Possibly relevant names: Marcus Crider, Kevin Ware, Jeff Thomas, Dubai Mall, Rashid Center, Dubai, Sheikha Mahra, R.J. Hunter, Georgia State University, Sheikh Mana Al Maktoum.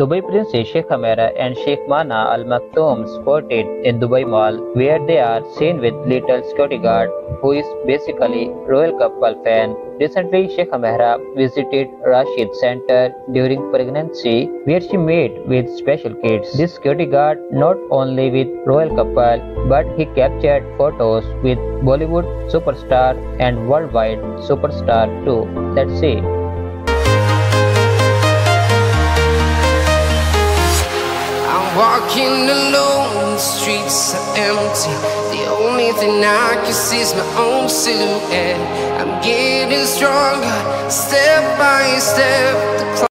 Dubai Princess Sheikha Mahra and Sheikh Mana Al Maktoum sported in Dubai Mall, where they are seen with little security guard, who is basically royal couple fan. Recently, Sheikha Mahra visited Rashid Center during pregnancy, where she met with special kids. This security guard not only with royal couple, but he captured photos with Bollywood superstar and worldwide superstar too. Let's see. Walking alone, the streets are empty. The only thing I can see is my own silhouette. I'm getting stronger, step by step.